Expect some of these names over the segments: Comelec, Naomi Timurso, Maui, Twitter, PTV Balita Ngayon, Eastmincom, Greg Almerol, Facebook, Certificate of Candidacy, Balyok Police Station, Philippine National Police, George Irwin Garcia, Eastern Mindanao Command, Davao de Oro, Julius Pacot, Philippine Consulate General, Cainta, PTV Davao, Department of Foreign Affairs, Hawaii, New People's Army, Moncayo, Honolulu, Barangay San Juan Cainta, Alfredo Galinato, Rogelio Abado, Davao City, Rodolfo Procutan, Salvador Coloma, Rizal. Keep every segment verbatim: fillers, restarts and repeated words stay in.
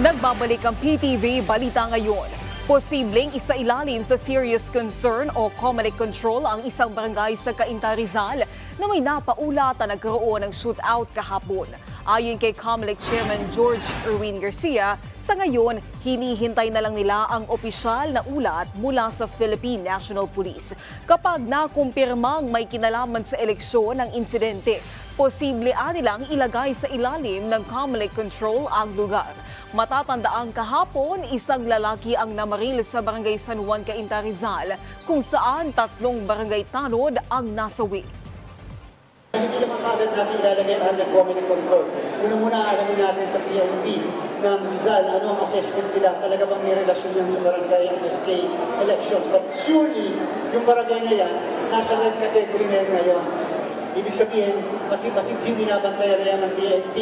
Nagbabalik ang P T V Balita Ngayon. Posibleng isailalim sa serious concern o Comelec control ang isang barangay sa Cainta, Rizal na may napaulat na nagkaroon ng shootout kahapon. Ayon kay Comelec Chairman George Irwin Garcia, sa ngayon, hinihintay na lang nila ang opisyal na ulat mula sa Philippine National Police. Kapag nakumpirmang may kinalaman sa eleksyon ang insidente, posible nilang ilagay sa ilalim ng Comelec control ang lugar. Matatandaang kahapon, isang lalaki ang namaril sa Barangay San Juan Cainta, Rizal, kung saan tatlong barangay tanod ang nasawi. Hindi naman agad natin ilalagay under Comelec control. Muna-muna alamin natin sa P N P ng Rizal, ano ang assessment nila, talaga bang may relasyon yan sa barangay ang S K elections. But surely, yung barangay na yan, nasa red category na yan ngayon. Ibig sabihin, pati basit hindi binabantayan na yan ng P N P.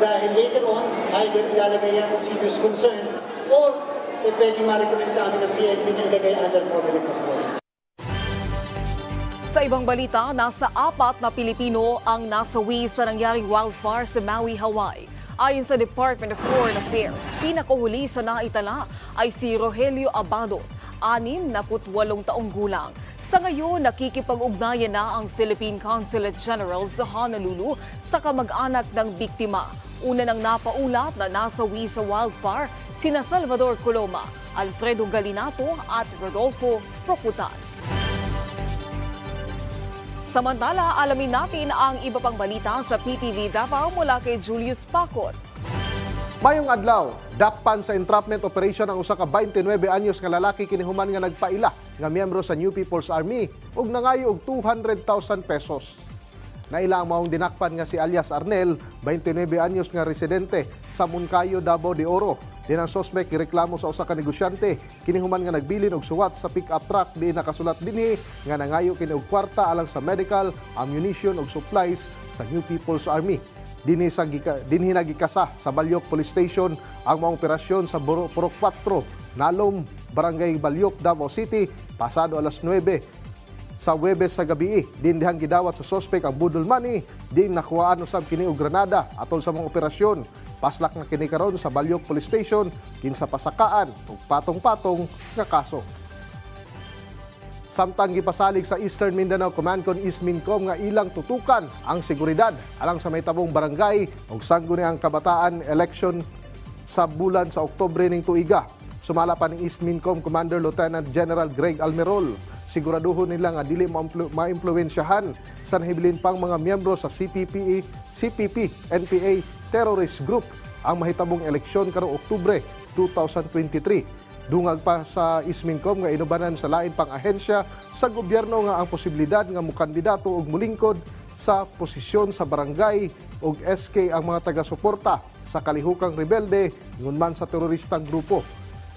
Dahil later on, either ilalagay yan sa serious concern or eh, pwede ma-recommend sa amin ng P N P na ilagay under Comelec control. Sa ibang balita, nasa apat na Pilipino ang nasawi sa nangyaring wildfire sa Maui, Hawaii. Ayon sa Department of Foreign Affairs, pinakahuli sa naitala ay si Rogelio Abado, anim na putwalong taong gulang. Sa ngayon, nakikipag-ugnayan na ang Philippine Consulate General sa Honolulu sa kamag-anak ng biktima. Una nang napaulat na nasawi sa wildfire sina Salvador Coloma, Alfredo Galinato at Rodolfo Procutan. Samantala, alamin natin ang iba pang balita sa P T V Davao mula kay Julius Pacot. Mayong adlaw, dakpan sa entrapment operation ang usa ka twenty-nine anyos nga lalaki kinihuman nga nagpaila nga miyembro sa New People's Army ug nangayo og two hundred thousand pesos. Naila ang maong dinakpan nga si alias Arnel, twenty-nine anyos nga residente sa Moncayo, Davao de Oro. Din ang sospek gireklamo sa usa ka negosyante kinihuman nga nagbilin og suwat sa pick-up truck diin nakasulat dinhi nga nangayo kini og kwarta alang sa medical, ammunition ug supplies sa New People's Army. Dinhi sa dinhi nagikasa sa Balyok Police Station ang maong operasyon sa Buro four, Nalom, Barangay Balyok, Davao City, pasado alas nuwebe. Sa Huwebes sa gabi, dindihang gidawat sa sospek ang budol money, din nakuhaan usab kini og granada atol sa mga operasyon. Paslak na kini karon sa Balyok Police Station, kinsa pasakaan ug patong-patong nga kaso. Samtang gipasalig sa Eastern Mindanao Command kon Eastmincom nga ilang tutukan ang seguridad alang sa may tabong barangay ug sangguni ang kabataan election sa bulan sa Oktubre ning tuiga. Sumala pa ni Eastmincom Commander Lieutenant General Greg Almerol. Siguraduhon nila nga dili maimpluwensyahan sa nahibilin pang mga miyembro sa C P P N P A terrorist group ang mahitabong eleksyon karong Oktubre two thousand twenty-three. Dungag pa sa Eastmincom nga inubanan sa lain pang ahensya sa gobyerno nga ang posibilidad nga mukandidato og mulingkod sa posisyon sa barangay og S K ang mga taga-suporta sa kalihukang rebelde ngunman sa teroristang grupo.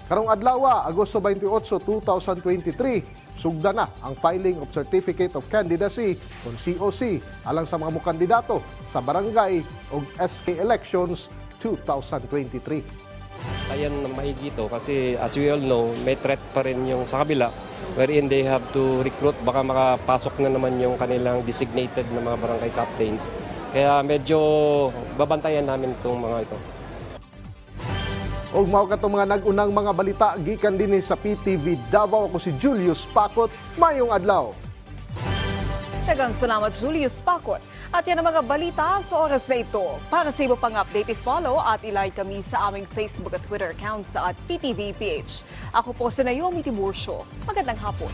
Karong adlaw, Agosto twenty-eight, two thousand twenty-three, sugda na ang filing of Certificate of Candidacy o C O C alang sa mga mukandidato sa barangay o S K Elections two thousand twenty-three. Ayan ang mahigi ito kasi as we all know, may threat pa rin yung sa kabila wherein they have to recruit, baka makapasok na naman yung kanilang designated na mga barangay captains. Kaya medyo babantayan namin itong mga ito. Og mao katong mga nag-unang mga balita gikan dinhi sa P T V Davao. Ako si Julius Pacot, mayong adlaw. Daghang salamat Julius Pacot. At yan ang mga balita sa oras na ito. Para sa iba pang update, follow at i-like kami sa aming Facebook at Twitter accounts at P T V P H. Ako po si Naomi Timurso. Magandang hapon.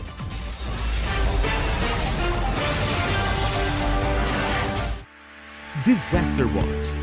Disaster Watch.